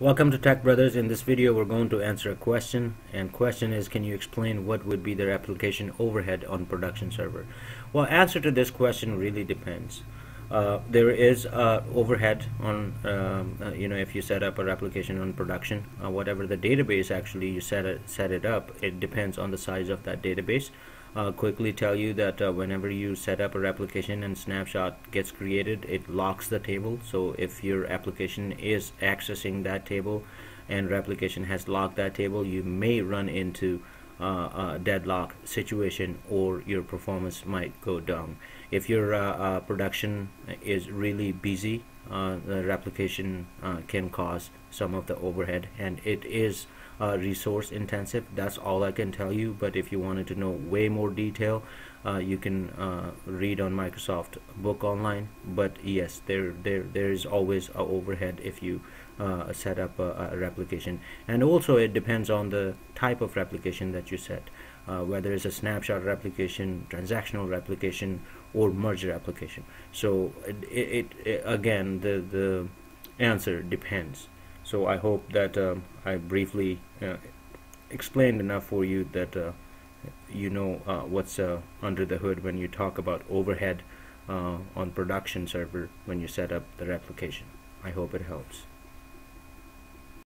Welcome to Tech Brothers. In this video we're going to answer a question, and question is, can you explain what would be their application overhead on production server? Well, answer to this question really depends. There is overhead on if you set up an application on production, whatever the database actually you set it up, it depends on the size of that database. Quickly tell you that whenever you set up a replication and snapshot gets created, it locks the table. So if your application is accessing that table and replication has locked that table, you may run into a deadlock situation, or your performance might go down. If your production is really busy, the replication can cause some of the overhead, and it is resource intensive. That's all I can tell you, but if you wanted to know way more detail, you can read on Microsoft book online. But yes, there is always a overhead if you set up a replication. And also it depends on the type of replication that you set, whether it's a snapshot replication, transactional replication, or merge replication. So it again, the answer depends. So I hope that I briefly explained enough for you that you know what's under the hood when you talk about overhead on production server when you set up the replication. I hope it helps.